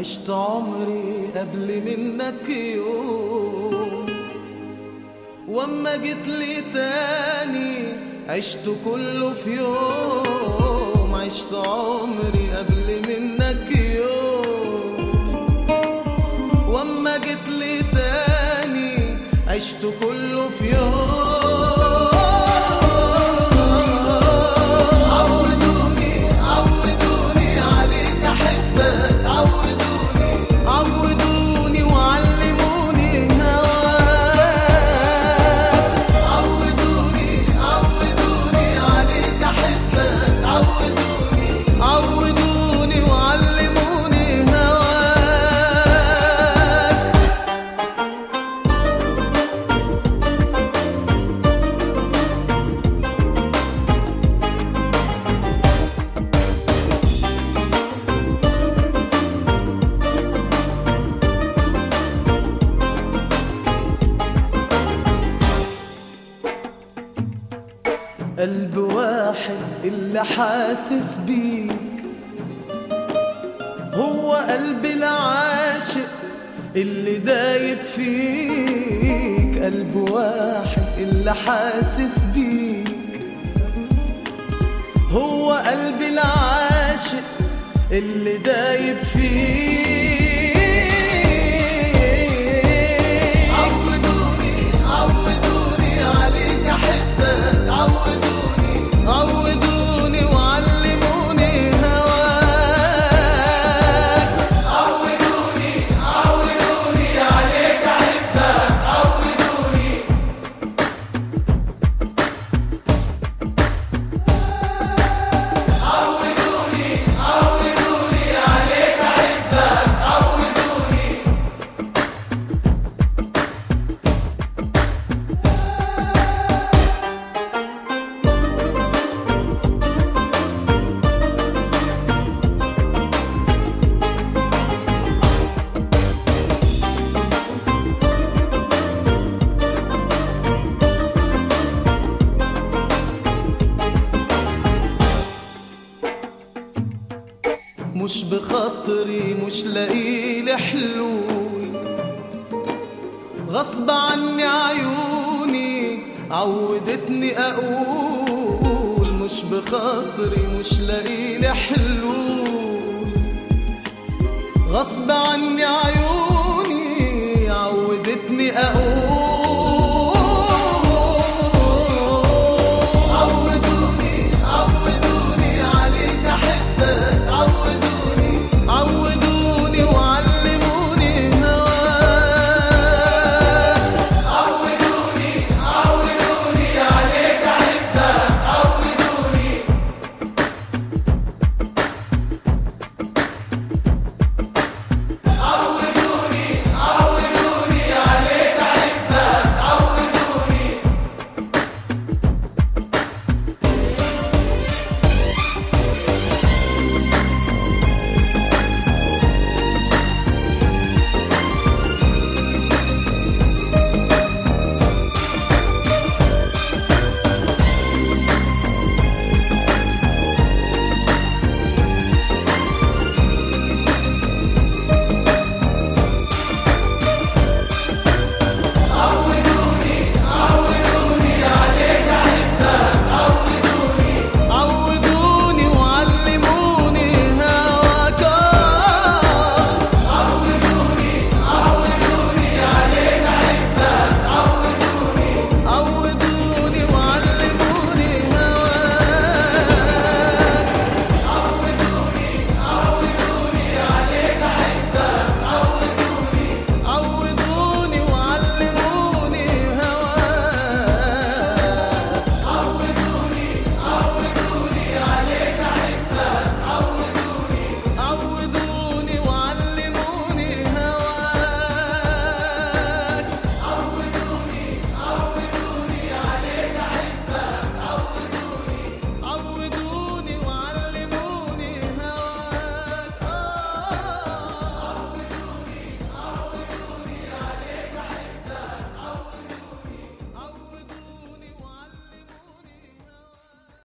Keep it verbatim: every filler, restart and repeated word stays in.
عشت عمري قبل منك يوم، واما جيت لي تاني عشت كله في يوم. عشت عمري قبل منك يوم، واما جيت لي تاني عشت كله في يوم. قلب واحد اللي حاسس بيك، هو قلب العاشق اللي دايب فيك. قلب واحد اللي حاسس بيك، هو قلب العاشق اللي دايب فيك. مش بخاطري مش لاقيلي حلول، غصب عني عيوني عودتني اقول. مش بخاطري مش لاقيلي حلول، غصب عني عيوني عودتني اقول.